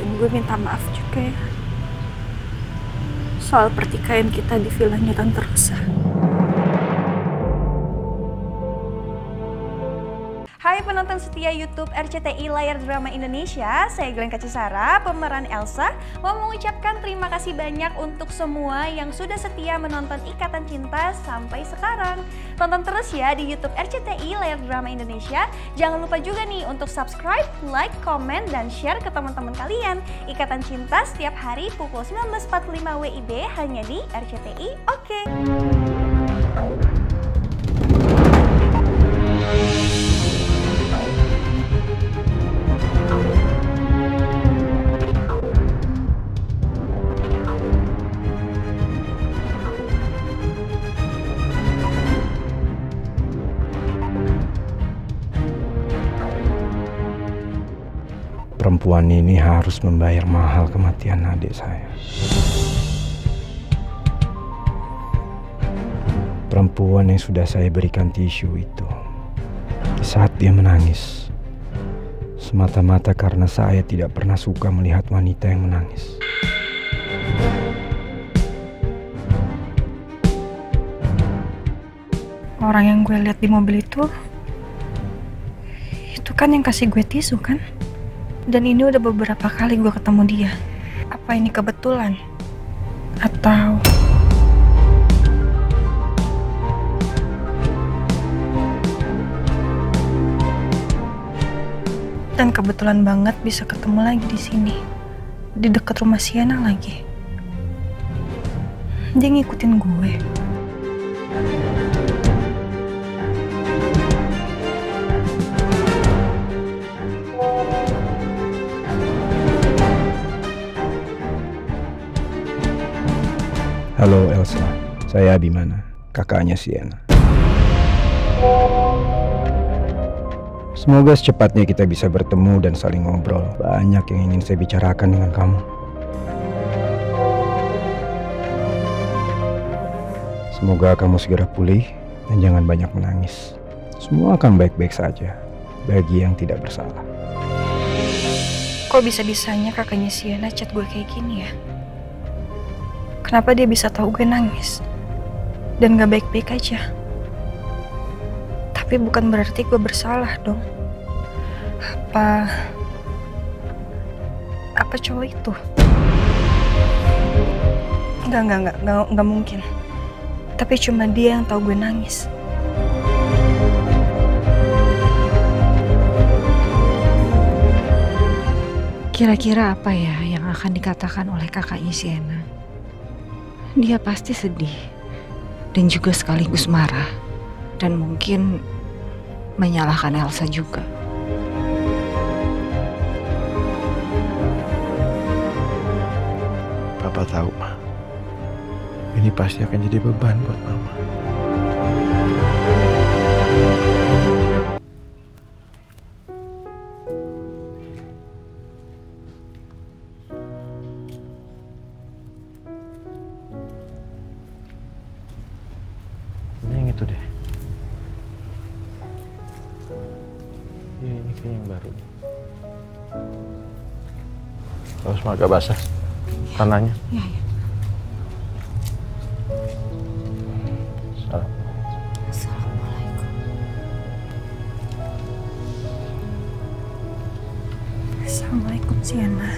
Dan gue minta maaf juga ya soal pertikaian kita di villanya Tanterosa. Hai penonton setia YouTube RCTI Layar Drama Indonesia, saya Glenn Kacisara, pemeran Elsa, mau mengucapkan terima kasih banyak untuk semua yang sudah setia menonton Ikatan Cinta sampai sekarang. Tonton terus ya di YouTube RCTI Layar Drama Indonesia. Jangan lupa juga nih untuk subscribe, like, komen, dan share ke teman-teman kalian. Ikatan Cinta setiap hari pukul 19.45 WIB hanya di RCTI. Oke. Perempuan ini harus membayar mahal kematian adik saya. Perempuan yang sudah saya berikan tisu itu, di saat dia menangis, semata-mata karena saya tidak pernah suka melihat wanita yang menangis. Orang yang gue lihat di mobil itu kan yang kasih gue tisu kan? Dan ini udah beberapa kali gue ketemu dia. Apa ini kebetulan? Atau... Dan kebetulan banget bisa ketemu lagi di sini, di dekat rumah Sienna lagi. Dia ngikutin gue. Halo Elsa, saya Abimana, kakaknya Sienna. Semoga secepatnya kita bisa bertemu dan saling ngobrol. Banyak yang ingin saya bicarakan dengan kamu. Semoga kamu segera pulih dan jangan banyak menangis. Semua akan baik-baik saja bagi yang tidak bersalah. Kok bisa-bisanya kakaknya Sienna chat gue kayak gini ya? Kenapa dia bisa tahu gue nangis dan gak baik-baik aja? Tapi bukan berarti gue bersalah dong. Apa cowok itu? Enggak mungkin. Tapi cuma dia yang tahu gue nangis. Kira-kira apa ya yang akan dikatakan oleh kakaknya Sienna? Dia pasti sedih dan juga sekaligus marah dan mungkin menyalahkan Elsa juga. Papa tahu, Ma. Ini pasti akan jadi beban buat Mama. Agak basah tanahnya. Iya. Salam. Assalamualaikum. Assalamualaikum Sienna.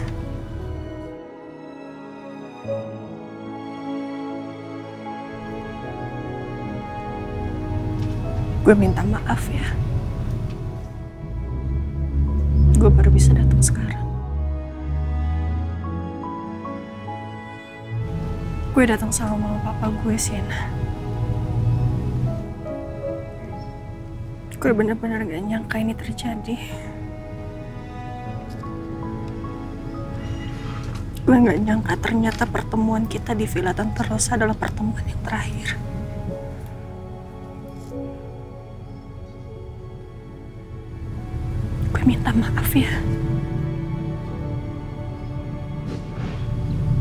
Gue minta maaf ya. Gue baru bisa datang sekarang. Gue datang sama mama papa gue, Sienna. Gue bener-bener gak nyangka ini terjadi. Gue gak nyangka ternyata pertemuan kita di Villa Tanterosa adalah pertemuan yang terakhir. Gue minta maaf ya.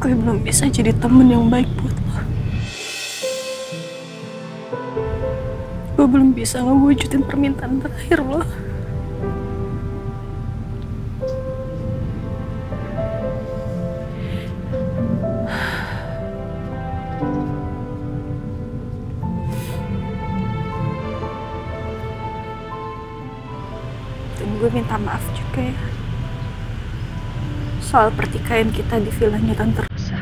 Gue belum bisa jadi temen yang baik buat lo. Gue belum bisa ngewujudin permintaan terakhir lo. gue minta maaf juga ya soal pertikaian kita di villanya Tanterosa.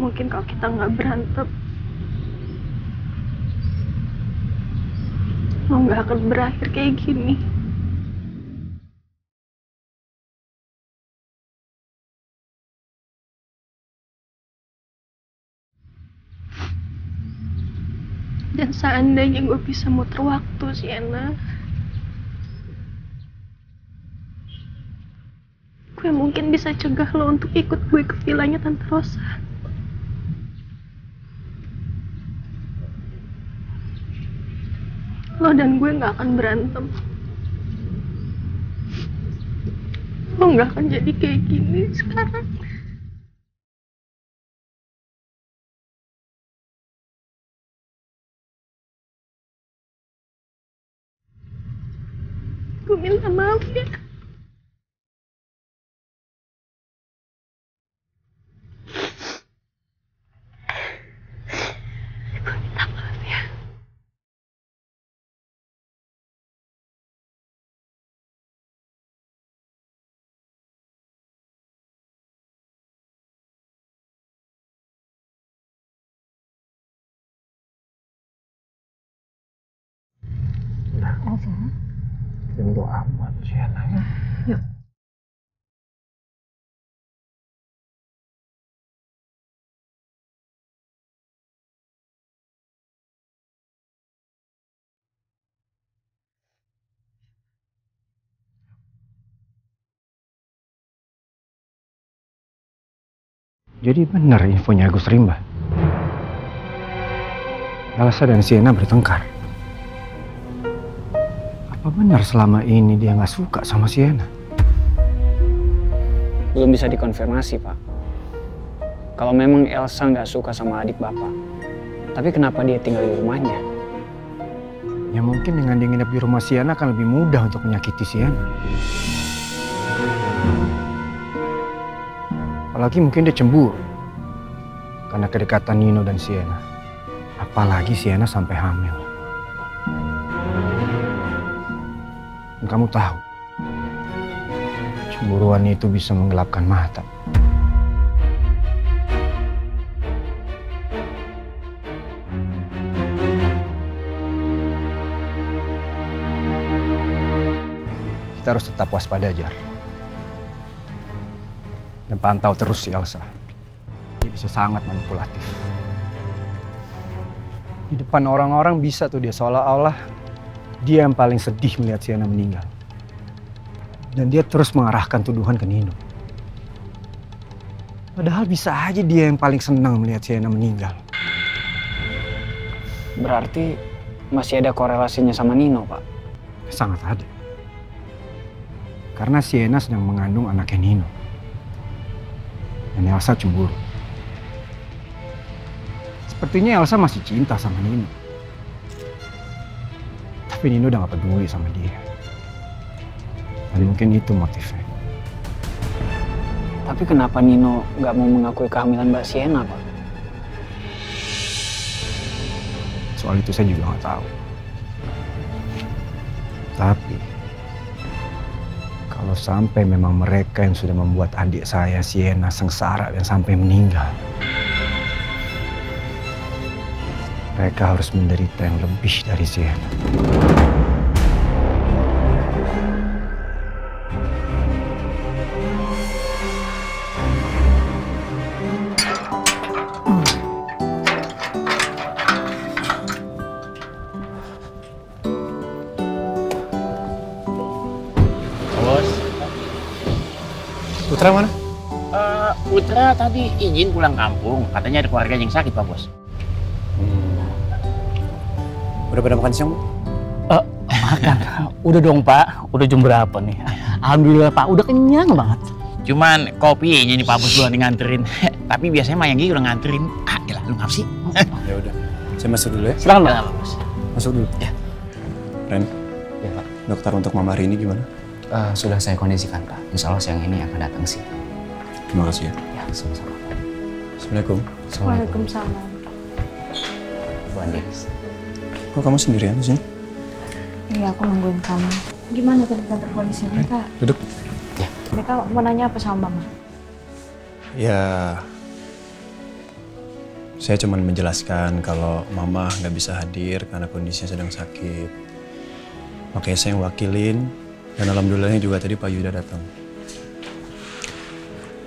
Mungkin kalau kita nggak berantem, lo nggak akan berakhir kayak gini. Dan seandainya gue bisa muter waktu, Sienna, gue mungkin bisa cegah lo untuk ikut gue ke villanya Tanterosa. Lo dan gue gak akan berantem. Lo gak akan jadi kayak gini sekarang. Gue minta maaf ya. Gue minta maaf ya. Elsa. Rindu amat, Sienna ya. Yuk. Jadi benar infonya Agus Rimba. Elsa dan Sienna bertengkar. Apa benar selama ini dia nggak suka sama Sienna? Belum bisa dikonfirmasi, Pak. Kalau memang Elsa nggak suka sama adik Bapak, tapi kenapa dia tinggal di rumahnya? Ya mungkin dengan dia nginep di rumah Sienna akan lebih mudah untuk menyakiti Sienna. Apalagi mungkin dia cemburu karena kedekatan Nino dan Sienna. Apalagi Sienna sampai hamil. Kamu tahu, cemburuan itu bisa menggelapkan mata. Kita harus tetap waspada, Jar. Dan pantau terus si Elsa. Dia bisa sangat manipulatif. Di depan orang-orang bisa tuh dia seolah-olah dia yang paling sedih melihat Sienna meninggal. Dan dia terus mengarahkan tuduhan ke Nino. Padahal bisa aja dia yang paling senang melihat Sienna meninggal. Berarti masih ada korelasinya sama Nino, Pak? Sangat ada. Karena Sienna sedang mengandung anaknya Nino. Dan Elsa cemburu. Sepertinya Elsa masih cinta sama Nino. Tapi Nino udah gak peduli sama dia. Dan mungkin itu motifnya. Tapi kenapa Nino gak mau mengakui kehamilan Mbak Sienna, Pak? Soal itu saya juga gak tahu. Tapi kalau sampai memang mereka yang sudah membuat adik saya Sienna sengsara dan sampai meninggal, mereka harus menderita yang lebih dari Sienna. Bos, Putra mana? Putra tadi izin pulang kampung. Katanya ada keluarga yang sakit, Pak Bos. Udah pada makan siang? Makan. Udah dong, Pak. Udah jam berapa nih? Alhamdulillah, Pak. Udah kenyang banget. Cuman kopinya nih Pak Bos duluan nganterin. Tapi biasanya Mayanggi udah nganterin. Ah, iyalah, lu ngap sih? Ya udah. Saya masuk dulu ya. Silakan, Pak. Masuk dulu. Ya. Ren. Ya, Pak. Dokter untuk Mama hari ini gimana? Sudah saya kondisikan, Pak. Insya Allah siang ini akan datang sih. Terima kasih ya. Ya, sama-sama. Assalamualaikum. Waalaikumsalam. Bu Andin. Kok kamu sendirian di sini? Iya, aku nungguin kamu. Gimana tadi kantor polisinya, Kak? Duduk. Ya. Mereka mau nanya apa sama Mama? Ya, saya cuma menjelaskan kalau Mama nggak bisa hadir karena kondisinya sedang sakit. Makanya saya yang wakilin. Dan alhamdulillahnya juga tadi Pak Yuda datang.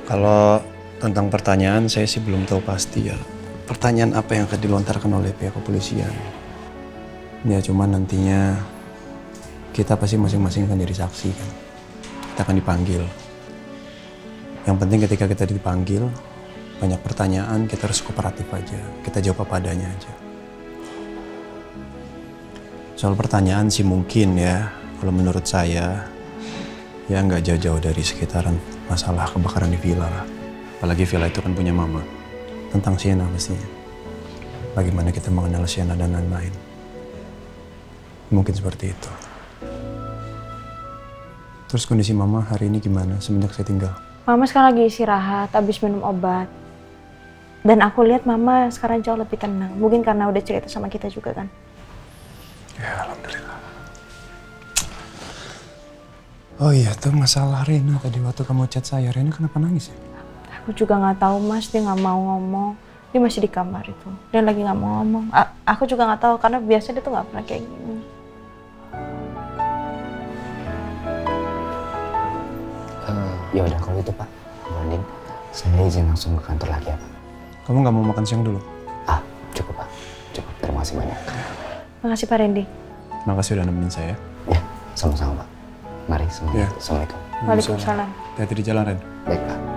Kalau tentang pertanyaan, saya sih belum tahu pasti ya. Pertanyaan apa yang akan dilontarkan oleh pihak kepolisian? Ya cuman nantinya kita pasti masing-masing akan jadi saksi kan. Kita akan dipanggil. Yang penting ketika kita dipanggil, banyak pertanyaan kita harus kooperatif aja. Kita jawab apa adanya aja. Soal pertanyaan sih mungkin ya, kalau menurut saya ya nggak jauh-jauh dari sekitaran masalah kebakaran di villa lah. Apalagi villa itu kan punya Mama. Tentang Sienna pastinya. Bagaimana kita mengenal Sienna dan lain-lain. Mungkin seperti itu. Terus kondisi Mama hari ini gimana semenjak saya tinggal? Mama sekarang lagi istirahat, habis minum obat. Dan aku lihat Mama sekarang jauh lebih tenang. Mungkin karena udah cerita sama kita juga kan? Ya, alhamdulillah. Oh iya, tuh masalah Rena tadi waktu kamu chat saya. Rena kenapa nangis ya? Aku juga nggak tahu Mas, dia nggak mau ngomong. Dia masih di kamar itu. Dia lagi nggak mau ngomong. Aku juga nggak tahu karena biasanya dia tuh nggak pernah kayak gini. Ya udah kalau itu Pak, mending saya izin langsung ke kantor lagi ya Pak. Kamu nggak mau makan siang dulu? Ah cukup Pak, cukup. Terima kasih banyak. Makasih Pak Randy. Makasih udah nemenin saya. Ya sama-sama Pak. Mari semuanya. Ya. Assalamualaikum. Waalaikumsalam. Hati-hati di jalan Ren. Baik Pak.